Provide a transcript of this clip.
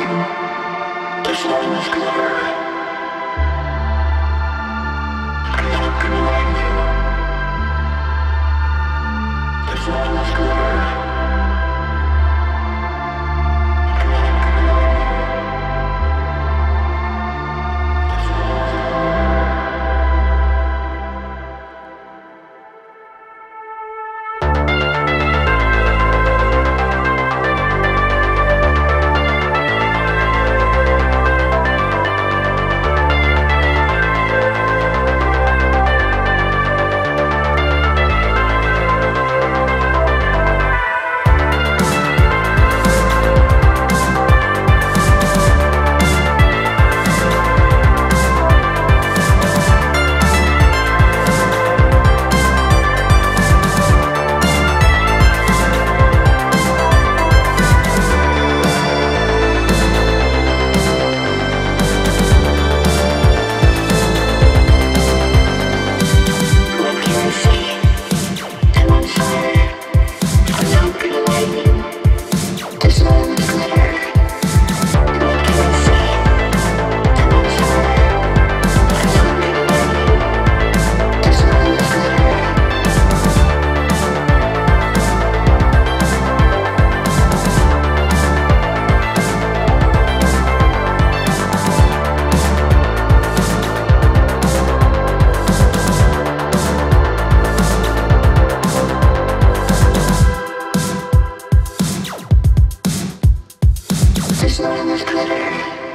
There's no one with glitter.